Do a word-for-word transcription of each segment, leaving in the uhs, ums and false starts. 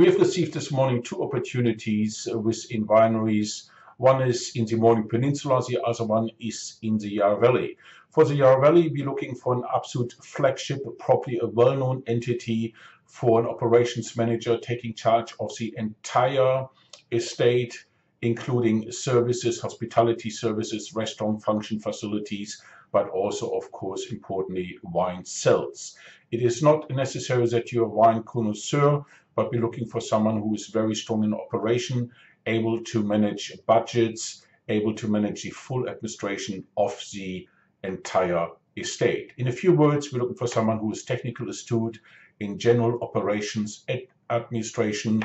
We have received this morning two opportunities within wineries. One is in the Morning Peninsula, the other one is in the Yarra Valley. For the Yarra Valley, we're looking for an absolute flagship, probably a well-known entity, for an operations manager taking charge of the entire estate, including services, hospitality services, restaurant function facilities, but also, of course, importantly, wine cells. It is not necessary that you're a wine connoisseur, but we're looking for someone who is very strong in operation, able to manage budgets, able to manage the full administration of the entire estate. In a few words, we're looking for someone who is technically astute in general operations, administration,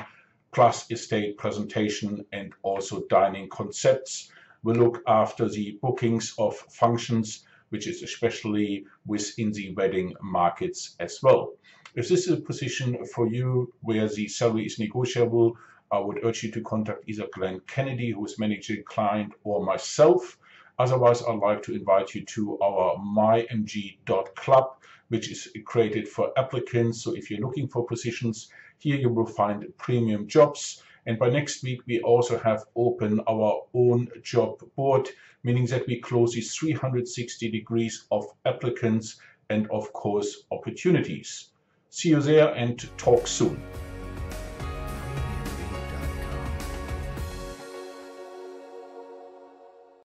plus estate presentation, and also dining concepts. We'll look after the bookings of functions, which is especially within the wedding markets as well. If this is a position for you where the salary is negotiable, I would urge you to contact either Glenn Kennedy, who is managing client, or myself. Otherwise, I'd like to invite you to our my m g dot club, which is created for applicants. So if you're looking for positions, here you will find premium jobs. And by next week, we also have open our own job board, meaning that we close these three hundred sixty degrees of applicants and, of course, opportunities. See you there and talk soon.